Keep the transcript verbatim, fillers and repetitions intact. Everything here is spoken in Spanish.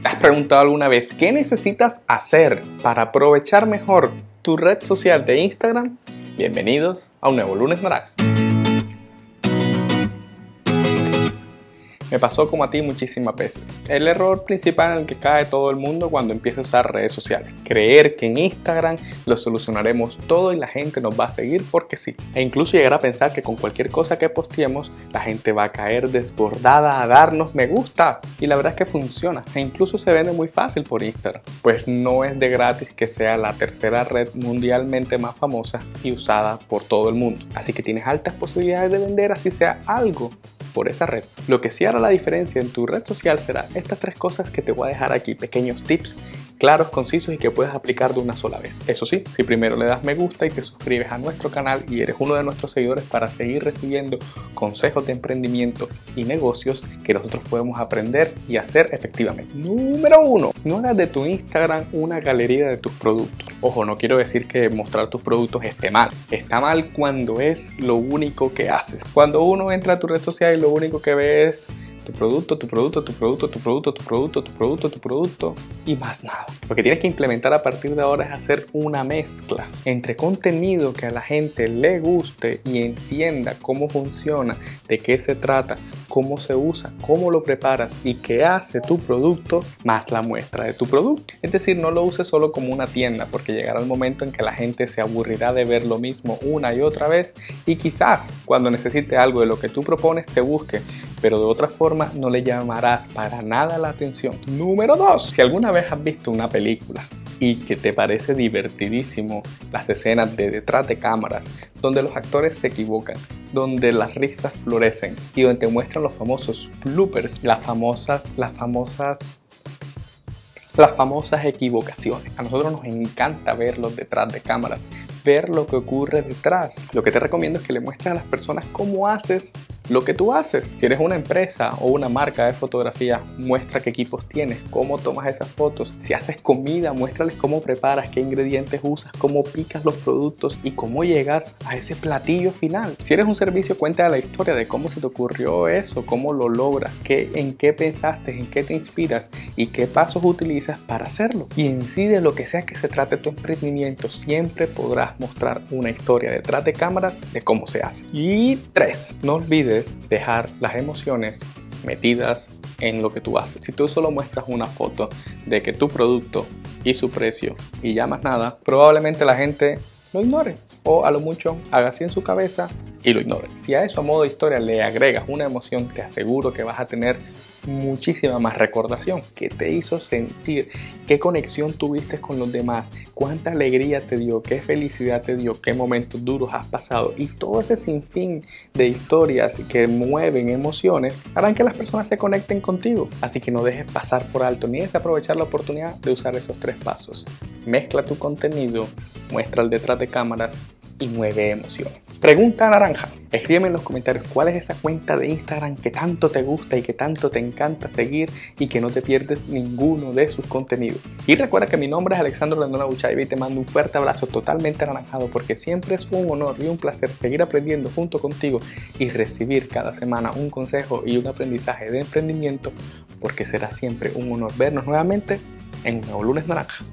¿Te has preguntado alguna vez qué necesitas hacer para aprovechar mejor tu red social de Instagram? Bienvenidos a un nuevo Lunes Naranja. Me pasó como a ti muchísimas veces. El error principal en el que cae todo el mundo cuando empieza a usar redes sociales. Creer que en Instagram lo solucionaremos todo y la gente nos va a seguir porque sí. E incluso llegar a pensar que con cualquier cosa que posteemos, la gente va a caer desbordada a darnos me gusta. Y la verdad es que funciona. E incluso se vende muy fácil por Instagram. Pues no es de gratis que sea la tercera red mundialmente más famosa y usada por todo el mundo. Así que tienes altas posibilidades de vender así sea algo por esa red. Lo que sí hará la diferencia en tu red social será estas tres cosas que te voy a dejar aquí, pequeños tips claros, concisos y que puedes aplicar de una sola vez. Eso sí, si primero le das me gusta y te suscribes a nuestro canal y eres uno de nuestros seguidores para seguir recibiendo consejos de emprendimiento y negocios que nosotros podemos aprender y hacer efectivamente. Número uno, no hagas de tu Instagram una galería de tus productos. Ojo, no quiero decir que mostrar tus productos esté mal. Está mal cuando es lo único que haces. Cuando uno entra a tu red social y lo único que ve es tu producto, tu producto, tu producto, tu producto, tu producto, tu producto, tu producto y más nada. Lo que tienes que implementar a partir de ahora es hacer una mezcla entre contenido que a la gente le guste y entienda cómo funciona, de qué se trata, cómo se usa, cómo lo preparas y qué hace tu producto, más la muestra de tu producto. Es decir, no lo uses solo como una tienda, porque llegará el momento en que la gente se aburrirá de ver lo mismo una y otra vez y quizás cuando necesite algo de lo que tú propones te busque, pero de otra forma no le llamarás para nada la atención. Número dos. Si alguna vez has visto una película y que te parece divertidísimo las escenas de detrás de cámaras, donde los actores se equivocan, donde las risas florecen y donde te muestran los famosos bloopers, las famosas, las famosas... las famosas equivocaciones. A nosotros nos encanta verlos detrás de cámaras, ver lo que ocurre detrás. Lo que te recomiendo es que le muestres a las personas cómo haces lo que tú haces. Si eres una empresa o una marca de fotografía, muestra qué equipos tienes, cómo tomas esas fotos. Si haces comida, muéstrales cómo preparas, qué ingredientes usas, cómo picas los productos y cómo llegas a ese platillo final. Si eres un servicio, cuenta la historia de cómo se te ocurrió eso, cómo lo logras, qué, en qué pensaste, en qué te inspiras y qué pasos utilizas para hacerlo. Y en sí, de lo que sea que se trate tu emprendimiento, siempre podrás mostrar una historia detrás de cámaras de cómo se hace. Y tres, no olvides dejar las emociones metidas en lo que tú haces. Si tú solo muestras una foto de que tu producto y su precio y ya más nada, probablemente la gente lo ignore o a lo mucho haga así en su cabeza y lo ignore. Si a eso a modo de historia le agregas una emoción, te aseguro que vas a tener muchísima más recordación. ¿Qué te hizo sentir? ¿Qué conexión tuviste con los demás? ¿Cuánta alegría te dio? ¿Qué felicidad te dio? ¿Qué momentos duros has pasado? Y todo ese sinfín de historias que mueven emociones harán que las personas se conecten contigo. Así que no dejes pasar por alto ni desaprovechar la oportunidad de usar esos tres pasos. Mezcla tu contenido, muestra el detrás de cámaras y mueve emociones. Pregunta naranja. Escríbeme en los comentarios cuál es esa cuenta de Instagram que tanto te gusta y que tanto te encanta seguir y que no te pierdes ninguno de sus contenidos. Y recuerda que mi nombre es Alexandro Landona Buchaybe y te mando un fuerte abrazo totalmente anaranjado porque siempre es un honor y un placer seguir aprendiendo junto contigo y recibir cada semana un consejo y un aprendizaje de emprendimiento porque será siempre un honor vernos nuevamente en un nuevo Lunes Naranja.